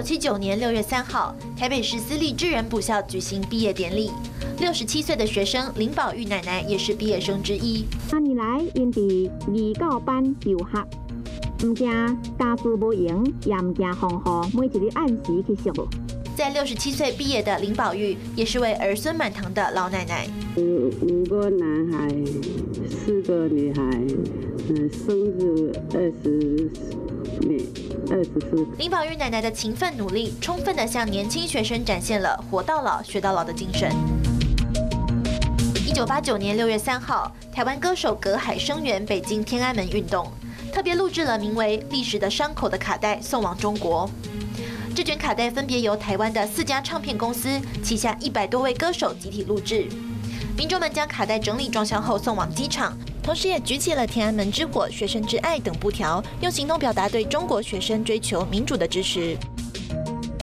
1979年6月3号，台北市私立智仁补校举行毕业典礼。67岁的学生林宝玉奶奶也是毕业生之一。今年来，因伫二教班就学，唔惊家事无闲，也唔惊风雨，每一日按时去上课。 在67岁毕业的林宝玉，也是位儿孙满堂的老奶奶。5个男孩，4个女孩，生日20年，24。林宝玉奶奶的勤奋努力，充分地向年轻学生展现了活到老学到老的精神。1989年6月3号，台湾歌手葛海声援北京天安门运动，特别录制了名为《历史的伤口》的卡带，送往中国。 这卷卡带分别由台湾的4家唱片公司旗下100多位歌手集体录制，民众们将卡带整理装箱后送往机场，同时也举起了天安门之火、学生之爱等布条，用行动表达对中国学生追求民主的支持。